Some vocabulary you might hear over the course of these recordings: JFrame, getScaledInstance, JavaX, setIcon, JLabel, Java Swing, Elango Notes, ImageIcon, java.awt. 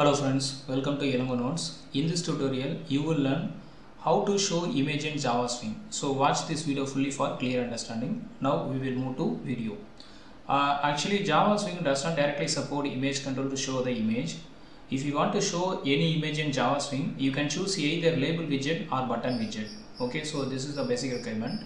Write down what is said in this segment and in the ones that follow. Hello friends, welcome to Elango Notes. In this tutorial, you will learn how to show image in Java Swing. So watch this video fully for clear understanding. Now we will move to video. Actually, Java Swing does not directly support image control to show the image. If you want to show any image in Java Swing, you can choose either label widget or button widget. Okay, so this is the basic requirement.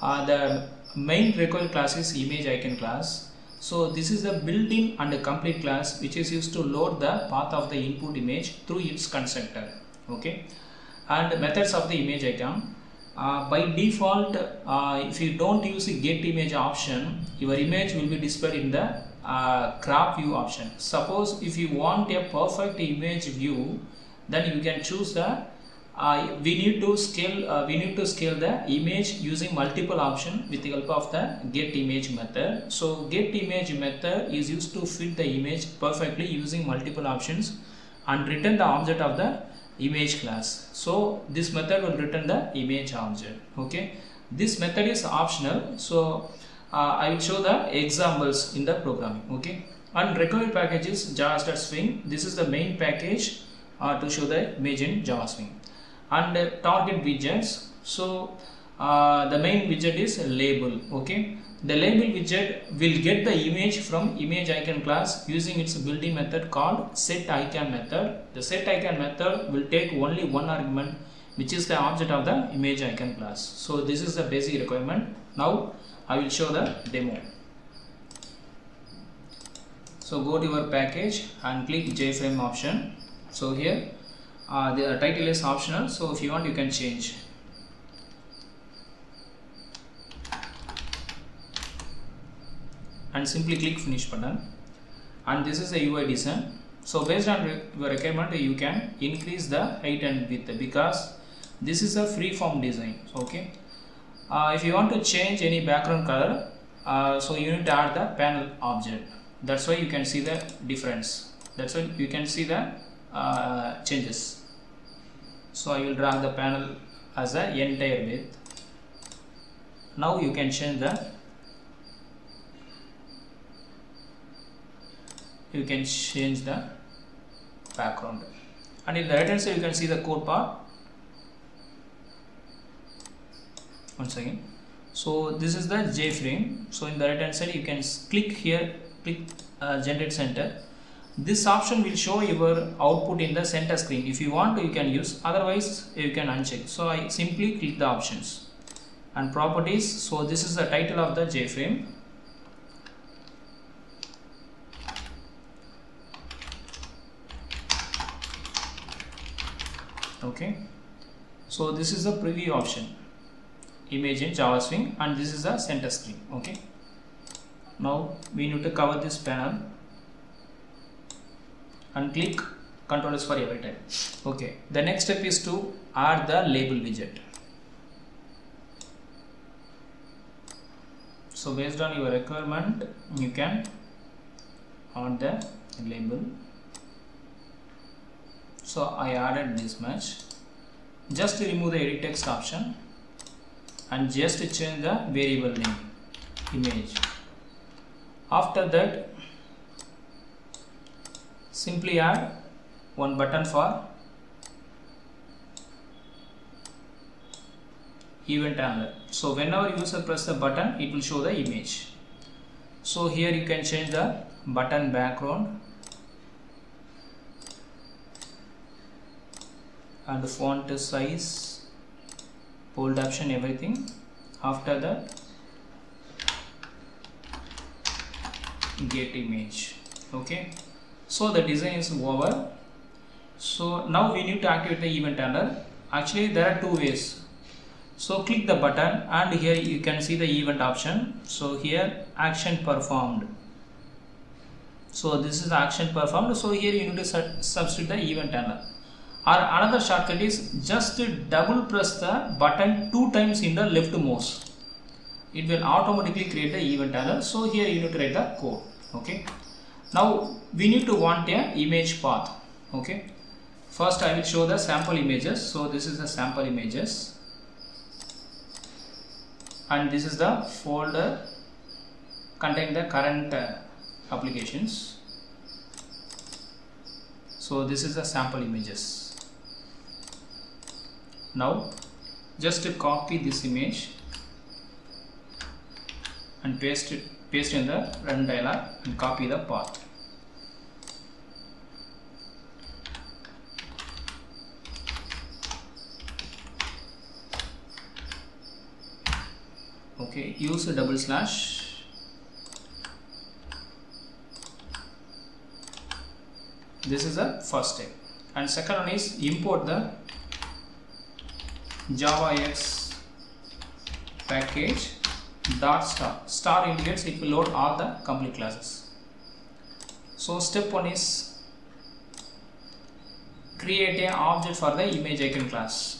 The main required class is ImageIcon class. So this is the built-in and complete class which is used to load the path of the input image through its constructor. Okay, and methods of the image icon. By default, if you don't use the get image option, your image will be displayed in the crop view option. Suppose if you want a perfect image view, then you can choose the. We need to scale the image using multiple options with the help of the get image method. So get image method is used to fit the image perfectly using multiple options and return the object of the image class. So this method will return the image object. Okay, this method is optional. So I will show the examples in the programming. Okay, and required packages Java.Swing. This is the main package to show the image in Java Swing. And target widgets. So the main widget is label. Okay, the label widget will get the image from ImageIcon class using its built-in method called setIcon method. The setIcon method will take only one argument, which is the object of the ImageIcon class. So this is the basic requirement. Now I will show the demo. So go to your package and click JFrame option. So here the title is optional, so if you want you can change. And simply click finish button. And this is the UI design. So based on your requirement you can increase the height and width because this is a freeform design. Okay. If you want to change any background color, so you need to add the panel object. That's why you can see the difference. That's why you can see the changes. So I will drag the panel as the entire width. Now you can change the background, and in the right hand side you can see the code part. Once again, so this is the JFrame. So in the right hand side you can click here, click generate center. This option will show your output in the center screen. If you want you can use, otherwise you can uncheck. So I simply click the options and properties. So this is the title of the JFrame. Okay, so this is the preview option, image in Java Swing, and this is the center screen. Okay, now we need to cover this panel. And click Ctrl S for every time. Okay, the next step is to add the label widget. So based on your requirement you can add the label. So I added this much. Just remove the edit text option and just change the variable name image. After that, simply add one button for event handler. So whenever user press the button, it will show the image. So here you can change the button background and font size, bold option, everything. After that, get image. Okay. So the design is over. So now we need to activate the event handler. Actually there are two ways. So click the button and here you can see the event option. So here action performed. So this is the action performed. So here you need to substitute the event handler. Or another shortcut is just double press the button 2 times in the left mouse. It will automatically create the event handler. So here you need to write the code. Okay. Now we need to want an image path. Okay, first I will show the sample images. So this is the sample images and this is the folder containing the current applications. So this is the sample images. Now just to copy this image and paste in the run dialog and copy the path. Okay, use a double slash, this is the first step, and second one is import the JavaX package ** indicates it will load all the complete classes. So step 1 is create an object for the image icon class.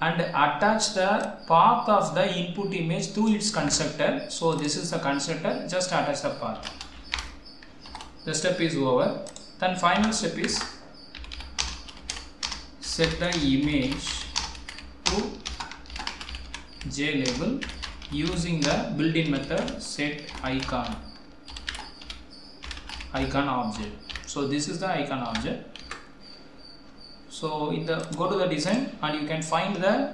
And attach the path of the input image to its constructor. So this is the constructor, just attach the path. The step is over. Then final step is set the image to JLabel using the built-in method setIcon object. So this is the icon object. So in the go to the design and you can find the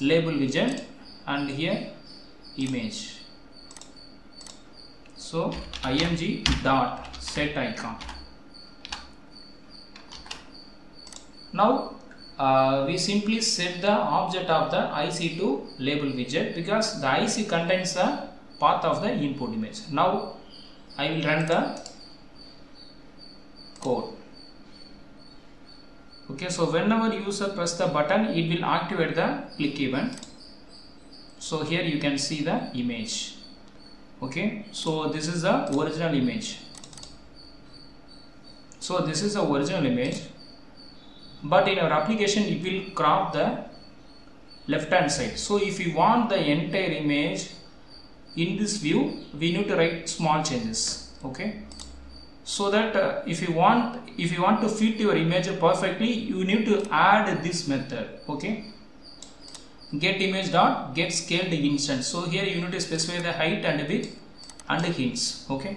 label widget and here image. So img.setIcon. Now we simply set the object of the IC to label widget because the IC contains the path of the input image. Now I will run the code. Okay, so whenever user press the button, it will activate the click event. So here you can see the image. Okay, so this is the original image. So this is the original image, but in our application it will crop the left hand side. So if you want the entire image in this view, we need to write small changes. Okay, so that if you want to fit your image perfectly, you need to add this method. Okay, get image dot get scaled instance. So here you need to specify the height and width and the hints. Okay,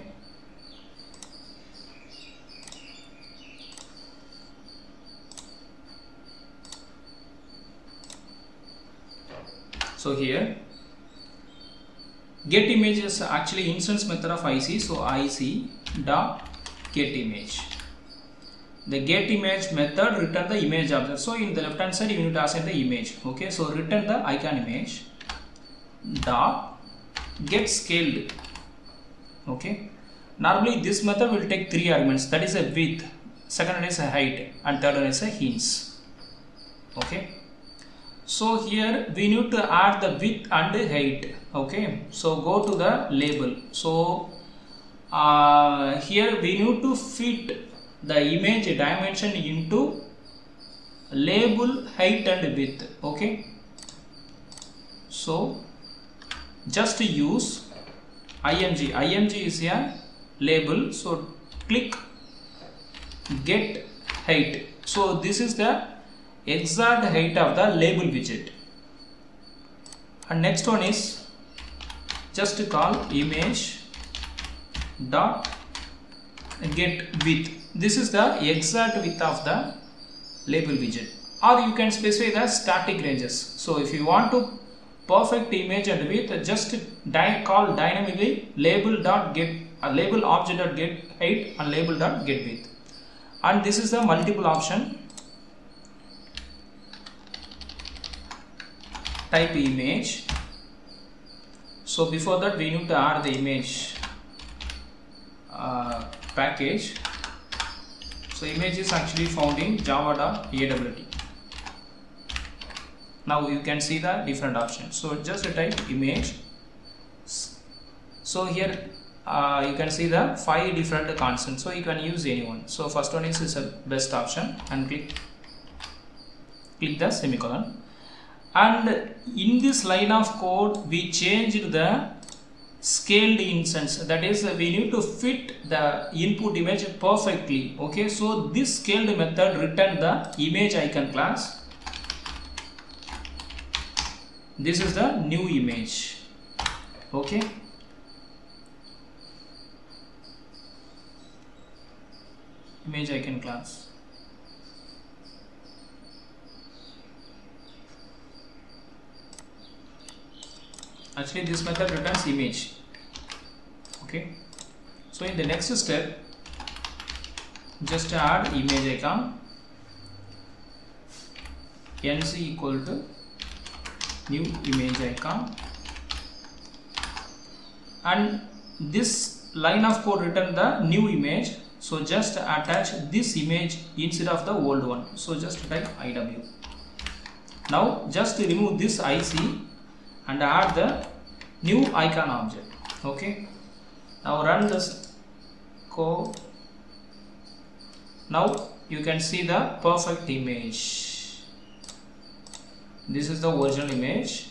so here get image is actually instance method of IC. So IC.getImage. The get image method return the image object. So in the left hand side you need to assign the image. Okay, so return the icon image dot get scaled. Okay, normally this method will take 3 arguments, that is a width, second one is a height, and third one is a hints. Okay, so here we need to add the width and the height. Okay, so go to the label. So here we need to fit the image dimension into label height and width. Okay, so just use img is a label. So click get height. So this is the exact height of the label widget. And next one is just call image dot get width. This is the exact width of the label widget, or you can specify the static ranges. So if you want to perfect image and width, just call dynamically label dot get label object dot get height and label dot get width. And this is the multiple option. Type image. So before that we need to add the image package. So image is actually found in java.awt. Now you can see the different options. So just type image. So here you can see the 5 different constants. So you can use anyone. So first one is a best option and click the semicolon. And in this line of code we changed the scaled instance, that is we need to fit the input image perfectly. Okay, so this scaled method return the image icon class This is the new image. Okay. Image icon class. Actually, this method returns image. Okay. So in the next step, just add image icon. NC equal to new image icon, and this line of code return the new image. So just attach this image instead of the old one. So just type IW. Now just remove this IC and add the new icon object. Okay. Now run this code. Now you can see the perfect image. This is the original image,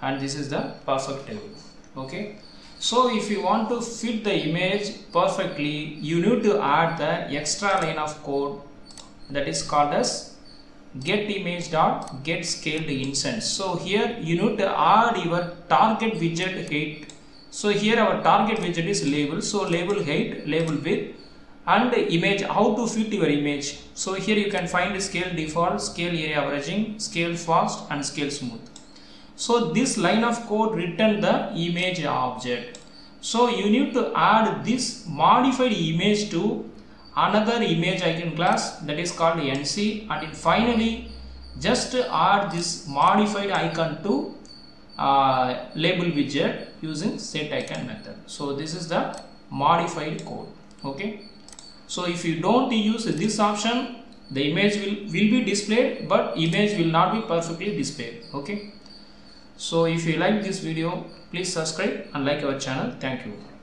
and this is the perfect table. Okay. So if you want to fit the image perfectly, you need to add the extra line of code that is called as getImage.getScaledInstance. So here you need to add your target widget height. So here our target widget is label. So label height, label width, and the image, how to fit your image. So here you can find scale default, scale area averaging, scale fast, and scale smooth. So this line of code return the image object. So you need to add this modified image to another image icon class that is called NC, and finally just add this modified icon to label widget using setIcon method. So this is the modified code. Okay. So if you don't use this option, the image will be displayed, but image will not be perfectly displayed. Okay. So if you like this video, please subscribe and like our channel. Thank you.